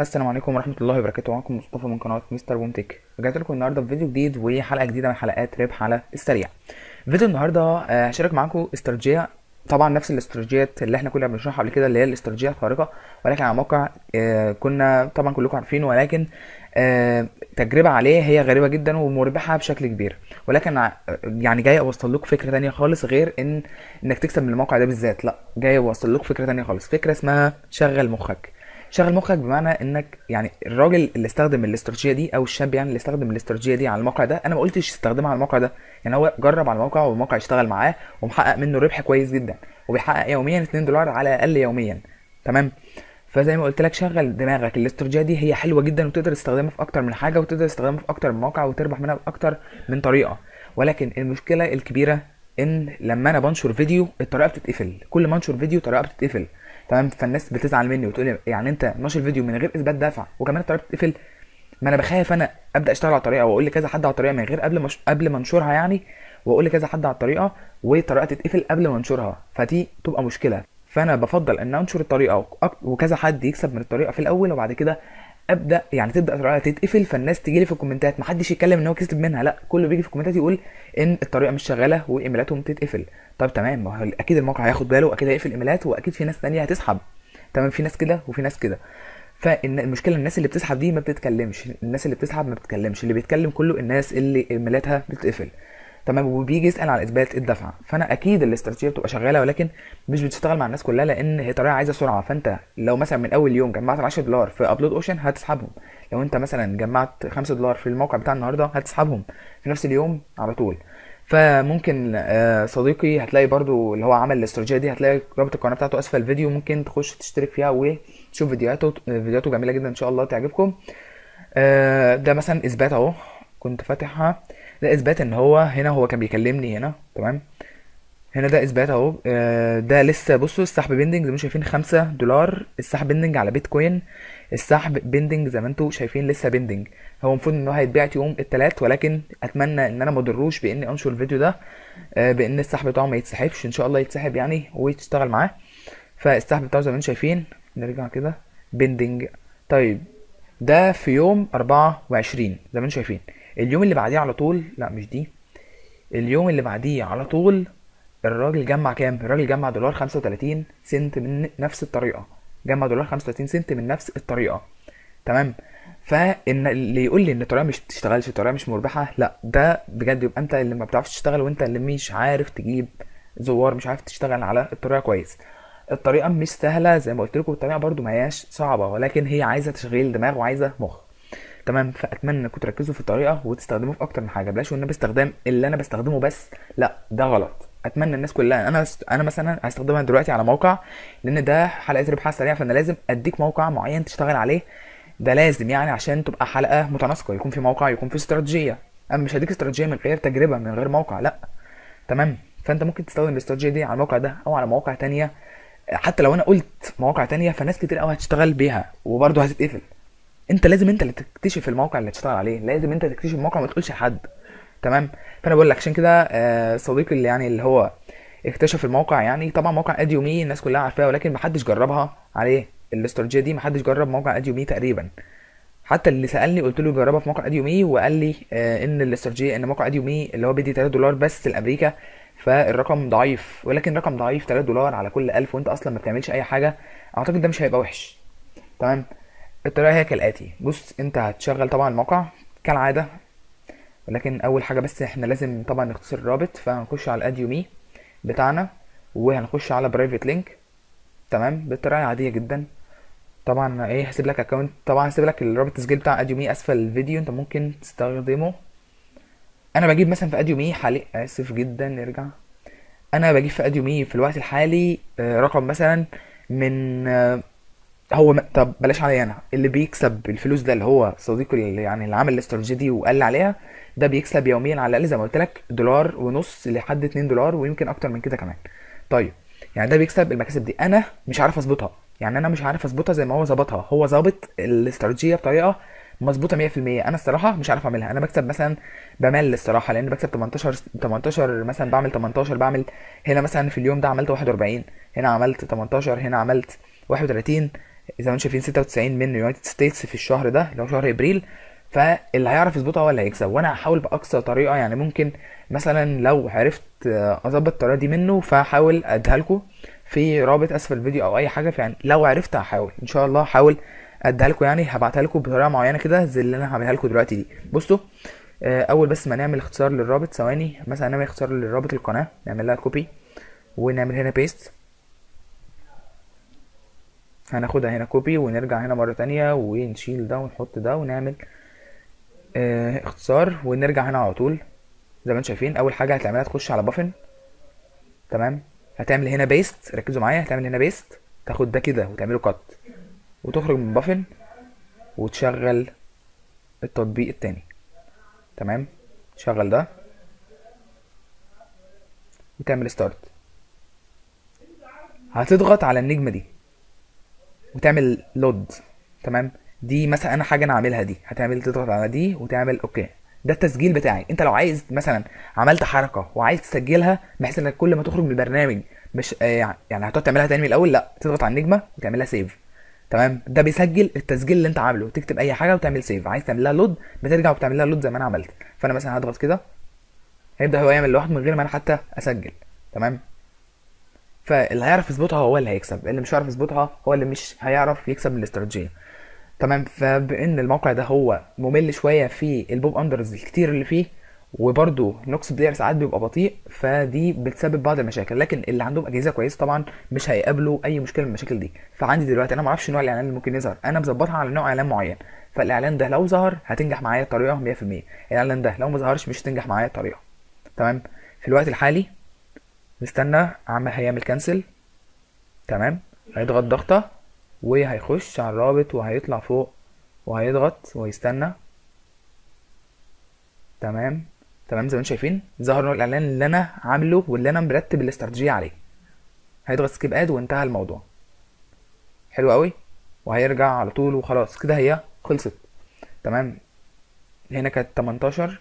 السلام عليكم ورحمه الله وبركاته. معاكم مصطفى من قناه مستر بوم تيك. رجعت لكم النهارده بفيديو جديد وحلقه جديده من حلقات ربح على السريع. فيديو النهارده هشارك معاكم استراتيجيه، طبعا نفس الاستراتيجيات اللي احنا كنا بنشرحها قبل كده، اللي هي الاستراتيجيه الخارقه، ولكن على موقع كنا طبعا كلكم عارفينه، ولكن تجربه عليه هي غريبه جدا ومربحه بشكل كبير، ولكن يعني جاي اوصل لكم فكره ثانيه خالص، غير انك تكسب من الموقع ده بالذات، لا، جاي اوصل لكم فكره ثانيه خالص، فكره اسمها شغل مخك. بمعنى انك يعني الراجل اللي استخدم الاستراتيجيه دي، او الشاب يعني اللي استخدم الاستراتيجيه دي على الموقع ده، انا ما قلتش استخدمها على الموقع ده، يعني هو جرب على الموقع والموقع اشتغل معاه ومحقق منه ربح كويس جدا، وبيحقق يوميا 2 دولار على الاقل يوميا، تمام؟ فزي ما قلت لك شغل دماغك، الاستراتيجيه دي هي حلوه جدا وتقدر تستخدمها في اكتر من حاجه، وتقدر تستخدمها في اكتر من موقع، وتربح منها باكتر من طريقه، ولكن المشكله الكبيره ان لما انا بنشر فيديو الطريقه بتتقفل، كل ما انشر فيديو الطريقه بتتقفل، تمام؟ فالناس بتزعل مني وتقول يعني انت ناشر فيديو من غير اثبات دفع وكمان الطريقه بتتقفل، ما انا بخاف انا ابدا اشتغل على طريقه واقول لكذا حد على طريقه من غير قبل ما انشرها، يعني واقول لكذا حد على الطريقه والطريقه تتقفل قبل ما انشرها، فدي تبقى مشكله. فانا بفضل ان انشر الطريقه وكذا حد يكسب من الطريقه في الاول، وبعد كده ابدا يعني تبدا الطريقه تتقفل، فالناس تجي لي في الكومنتات، ما حدش يتكلم ان هو كسب منها، لا، كله بيجي في الكومنتات يقول ان الطريقه مش شغاله وايميلاتهم تتقفل. طب تمام، ما هو اكيد الموقع هياخد باله، واكيد هيقفل ايميلات، واكيد في ناس ثانيه هتسحب، تمام؟ في ناس كده وفي ناس كده، فالمشكله الناس اللي بتسحب دي ما بتتكلمش، اللي بيتكلم كله الناس اللي ايميلاتها بتتقفل، تمام؟ وبيجي يسال على اثبات الدفع. فانا اكيد الاستراتيجيه بتبقى شغاله، ولكن مش بتشتغل مع الناس كلها، لان هي طريقه عايزه سرعه. فانت لو مثلا من اول يوم جمعت 10 دولار في ابلود اوشن هتسحبهم، لو انت مثلا جمعت 5 دولار في الموقع بتاع النهارده هتسحبهم في نفس اليوم على طول. فممكن صديقي هتلاقي برضو اللي هو عمل الاستراتيجيه دي، هتلاقي رابط القناه بتاعته اسفل الفيديو، ممكن تخش تشترك فيها وتشوف فيديوهاته جميله جدا ان شاء الله تعجبكم. ده مثلا اثبات اهو، كنت فاتحها، ده اثبات ان هو هنا، هو كان بيكلمني هنا، تمام؟ هنا ده اثبات اهو. ده لسه بصوا السحب بيندنج زي ما انتم شايفين 5 دولار السحب بيندنج على بيتكوين، السحب بيندنج زي ما انتم شايفين لسه بيندنج، هو المفروض ان هو هيتباع يوم الثلاث، ولكن اتمنى ان انا ما اضروش باني انشر الفيديو ده، بان السحب بتاعه ما يتسحبش، ان شاء الله يتسحب يعني ويشتغل معاه. فالسحب بتاعه زي ما انتم شايفين، نرجع كده بيندنج. طيب ده في يوم 24 زي ما انتم شايفين، اليوم اللي بعديه على طول، لا مش دي، اليوم اللي بعديه على طول الراجل جمع كام؟ الراجل جمع دولار 35 سنت من نفس الطريقه، جمع دولار 35 سنت من نفس الطريقه، تمام؟ فان اللي يقول لي ان الطريقه مش بتشتغلش، الطريقه مش مربحه، لا، ده بجد يبقى انت اللي ما بتعرفش تشتغل، وانت اللي مش عارف تجيب زوار، مش عارف تشتغل على الطريقه كويس. الطريقه مش سهله زي ما قلت لكم، الطريقه برده ما هياش صعبه، ولكن هي عايزه تشغيل دماغ وعايزه مخ، تمام؟ فاتمنى انكم تركزوا في الطريقه وتستخدموه في اكتر من حاجه، بلاش ان باستخدام اللي انا بستخدمه بس، لا، ده غلط. اتمنى الناس كلها، انا مثلا هستخدمها دلوقتي على موقع، لان ده حلقه ربح سريع، فانا لازم اديك موقع معين تشتغل عليه، ده لازم يعني عشان تبقى حلقه متناسقه، يكون في موقع يكون في استراتيجيه، انا مش هديك استراتيجيه من غير تجربه من غير موقع، لا، تمام؟ فانت ممكن تستخدم الاستراتيجيه دي على الموقع ده او على مواقع ثانيه، حتى لو انا قلت مواقع ثانيه فناس كتير قوي هتشتغل بيها وبرده هتتقفل. انت اللي تكتشف الموقع اللي هتشتغل عليه، لازم انت تكتشف الموقع، ما تقولش لحد، تمام؟ فانا بقول لك عشان كده صديقي اللي يعني اللي هو اكتشف الموقع، يعني طبعا موقع أديومي الناس كلها عارفاه، ولكن ما حدش جربها عليه الاستراتيجيه دي، ما حدش جرب موقع أديومي تقريبا، حتى اللي سالني قلت له جربها في موقع أديومي، وقال لي ان الاستراتيجيه ان موقع أديومي اللي هو بيدي 3 دولار بس لامريكا، فالرقم ضعيف، ولكن رقم ضعيف 3 دولار على كل 1000 وانت اصلا ما بتعملش اي حاجه، اعتقد ده مش هيبقى وحش، تمام؟ الطريقه هي كالاتي، بص انت هتشغل طبعا الموقع كالعاده، ولكن اول حاجه بس احنا لازم طبعا نختصر الرابط، فهنخش على الاديومي بتاعنا وهنخش على برايفت لينك، تمام؟ بالطريقه العاديه جدا طبعا، ايه، هسيب لك اكونت، طبعا هسيب لك الرابط التسجيل بتاع اديومي اسفل الفيديو، انت ممكن تستخدمه. انا بجيب مثلا في اديومي حالي، اسف جدا، نرجع، انا بجيب في اديومي في الوقت الحالي رقم مثلا من هو طب بلاش عليا انا، اللي بيكسب الفلوس ده اللي هو صديقي اللي يعني اللي عمل الاستراتيجيه دي وقال لي عليها، ده بيكسب يوميا على الاقل زي ما قلت لك دولار ونص لحد 2 دولار ويمكن اكتر من كده كمان. طيب يعني ده بيكسب المكاسب دي، انا مش عارف اظبطها، يعني انا مش عارف اظبطها زي ما هو ظبطها، هو ظابط الاستراتيجيه بطريقه مظبوطه 100%، انا الصراحه مش عارف اعملها، انا بكسب مثلا بمل الصراحه، لان بكسب 18 مثلا، بعمل 18، بعمل هنا مثلا في اليوم ده عملت 41، هنا عملت 18، هنا عملت 31، زي ما انتم شايفين 96 من يونايتد ستيتس في الشهر ده اللي هو شهر ابريل. فاللي هيعرف يظبطها هو اللي هيكسب، وانا هحاول باقصى طريقه يعني ممكن، مثلا لو عرفت اظبط الطريقه دي منه فهحاول اديها لكم في رابط اسفل الفيديو او اي حاجه. يعني لو عرفت هحاول ان شاء الله هحاول اديها لكم، يعني هبعتها لكم بطريقه معينه كده زي اللي انا هعملها لكم دلوقتي دي. بصوا اول بس ما نعمل اختصار للرابط ثواني، مثلا نعمل اختصار للرابط القناه، نعمل لها كوبي ونعمل هنا بيست، هناخدها هنا كوبي ونرجع هنا مره تانية ونشيل ده ونحط ده ونعمل اختصار ونرجع هنا على طول. زي ما انتم شايفين اول حاجه هتعملها تخش على بافن، تمام، هتعمل هنا بيست، ركزوا معايا، هتعمل هنا بيست، تاخد ده كده وتعمله كات وتخرج من بافن وتشغل التطبيق التاني، تمام، تشغل ده وتعمل ستارت، هتضغط على النجمه دي وتعمل لود، تمام. دي مثلا انا حاجه انا عاملها دي، هتعمل تضغط على دي وتعمل اوكي، ده التسجيل بتاعي. انت لو عايز مثلا عملت حركه وعايز تسجلها بحيث انك كل ما تخرج من البرنامج مش يعني هتقعد تعملها تاني من الاول، لا تضغط على النجمه وتعملها سيف، تمام، ده بيسجل التسجيل اللي انت عامله، تكتب اي حاجه وتعمل سيف. عايز تعملها لود بترجع وبتعملها لود زي ما انا عملت. فانا مثلا هضغط كده هيبدا هو يعمل لوحده من غير ما انا حتى اسجل، تمام. فاللي هيعرف يظبطها هو اللي هيكسب، اللي مش هيعرف يظبطها هو اللي مش هيعرف يكسب من الاستراتيجيه، تمام. فبان الموقع ده هو ممل شويه في البوب اندرز الكتير اللي فيه، وبرده نوكس بلاير ساعات بيبقى بطيء، فدي بتسبب بعض المشاكل، لكن اللي عندهم اجهزه كويسه طبعا مش هيقابلوا اي مشكله من المشاكل دي. فعندي دلوقتي انا ما اعرفش نوع الاعلان اللي ممكن يظهر، انا مظبطها على نوع اعلان معين، فالاعلان ده لو ظهر هتنجح معايا الطريقه 100%، الاعلان ده لو ما ظهرش مش هتنجح معايا الطريقه، تمام. في الوقت الحالي نستنى، هيعمل كانسل، تمام، هيضغط ضغطه وهيخش على الرابط وهيطلع فوق وهيضغط وهيستنى، تمام تمام. زي ما انتم شايفين ظهر نوع الاعلان اللي انا عامله واللي انا مرتب الاستراتيجيه عليه، هيضغط سكيب اد وانتهى الموضوع، حلو قوي، وهيرجع على طول وخلاص كده هي خلصت، تمام. هنا كانت 18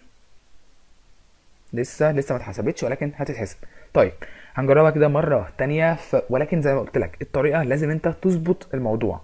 لسه ما اتحسبتش ولكن هتتحسب. طيب هنجربها كده مره تانية، ولكن زي ما قلت لك الطريقه لازم انت تظبط الموضوع.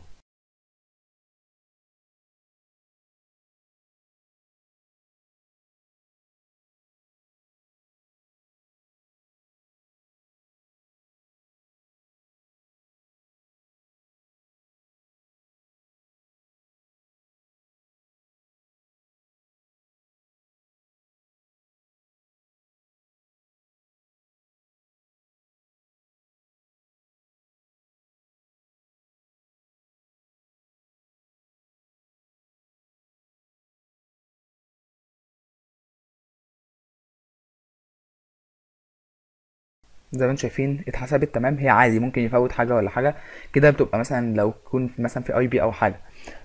زي ما انتم شايفين اتحسبت، تمام، هي عادي ممكن يفوت حاجه ولا حاجه كده، بتبقى مثلا لو تكون مثلا في اي بي او حاجه.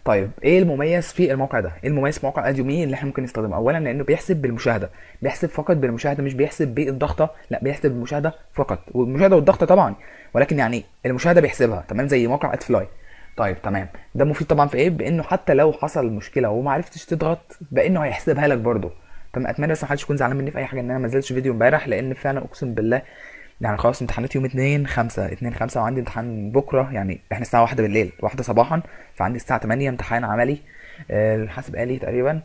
طيب ايه المميز في الموقع ده؟ ايه المميز في موقع اديومي اللي احنا ممكن نستخدمه؟ اولا لانه بيحسب بالمشاهده، بيحسب فقط بالمشاهده، مش بيحسب بالضغطه، لا بيحسب بالمشاهده فقط، والمشاهده والضغطه طبعا، ولكن يعني المشاهده بيحسبها، تمام، زي موقع اتفلاي. طيب تمام، ده مفيد طبعا في ايه؟ بانه حتى لو حصل مشكله وما عرفتش تضغط بانه هيحسبها لك برده، تمام. اتمنى بس ما حدش يكون زعلان مني في اي حاجه ان انا ما نزلتش فيديو امبارح، لان فعلا اقسم بالله يعني خلاص امتحانات يوم 2/5 وعندي امتحان بكره، يعني احنا الساعه 1 بالليل 1 صباحا، فعندي الساعه 8 امتحان عملي الحاسب آلي تقريبا،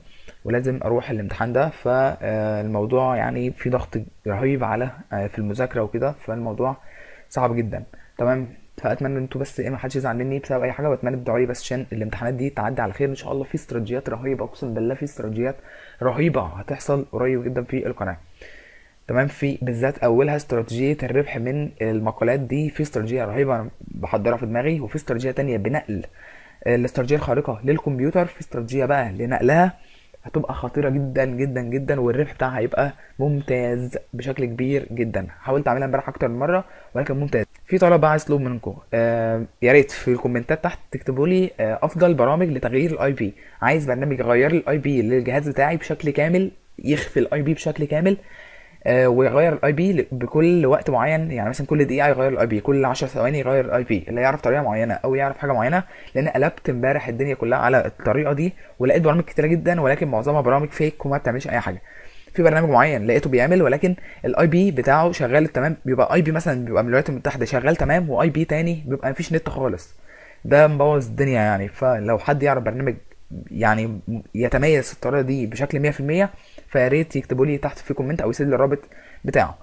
ولازم اروح الامتحان ده. فالموضوع يعني في ضغط رهيب على في المذاكره وكده، فالموضوع صعب جدا، تمام. فاتمنى انتوا بس ما حدش يزعل مني بسبب اي حاجه، واتمنى تدعوا لي بس عشان الامتحانات دي تعدي على خير ان شاء الله. في استراتيجيات رهيبه اقسم بالله، في استراتيجيات رهيبه هتحصل قريب جدا في القناه، تمام. في بالذات اولها استراتيجيه الربح من المقالات، دي في استراتيجيه رهيبه انا بحضرها في دماغي، وفي استراتيجيه تانية بنقل الاستراتيجيه الخارقه للكمبيوتر، في استراتيجيه بقى لنقلها هتبقى خطيره جدا جدا جدا، والربح بتاعها هيبقى ممتاز بشكل كبير جدا. حاولت اعملها امبارح اكتر من مره ولكن ممتاز. في طلب بقى عايز اطلب منكم، يا ريت في الكومنتات تحت تكتبوا لي افضل برامج لتغيير الاي بي. عايز برنامج يغير الاي بي للجهاز بتاعي بشكل كامل، يخفي الاي بي بشكل كامل، ويغير الاي بي بكل وقت معين، يعني مثلا كل دقيقه يغير الاي بي، كل 10 ثواني يغير الاي بي، اللي يعرف طريقه معينه او يعرف حاجه معينه. لان قلبت امبارح الدنيا كلها على الطريقه دي ولقيت برامج كتيره جدا، ولكن معظمها برامج فيك وما بتعملش اي حاجه. في برنامج معين لقيته بيعمل ولكن الاي بي بتاعه شغال تمام، بيبقى اي بي مثلا بيبقى من الولايات المتحده شغال تمام، واي بي تاني بيبقى مفيش نت خالص. ده مبوظ الدنيا يعني. فلو حد يعرف برنامج يعني يتميز في الطريقه دي بشكل 100%، فيا ريت يكتبوا لي تحت في كومنت او يسيب لي الرابط بتاعه.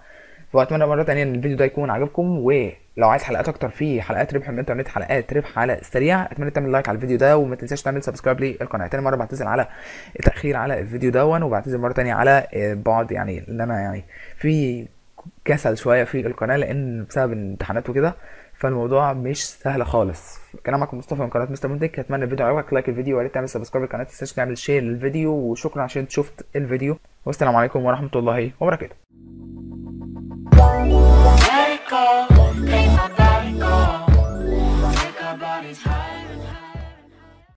واتمنى مره ثانيه ان الفيديو ده يكون عجبكم، ولو عايز حلقات اكتر في حلقات ربح من الانترنت، حلقات ربح على السريع، اتمنى تعمل لايك على الفيديو ده، وما تنساش تعمل سبسكرايب للقناه. تاني مره بعتذر على التاخير على الفيديو ده، وبعتذر مره ثانيه على بعض يعني اللي انا يعني في كسل شويه في القناه، لان بسبب الامتحانات وكده فالموضوع مش سهل خالص. كان معاكم مصطفى من قناه مستر بوم تيك، اتمنى الفيديو عجبك، لايك الفيديو ويا ريت تعمل سبسكرايب للقناه، ما تنساش تعمل شير للفيديو، وشكرا عشان شفت الفيديو، والسلام عليكم ورحمه الله وبركاته. Take my body, go. Take our bodies high.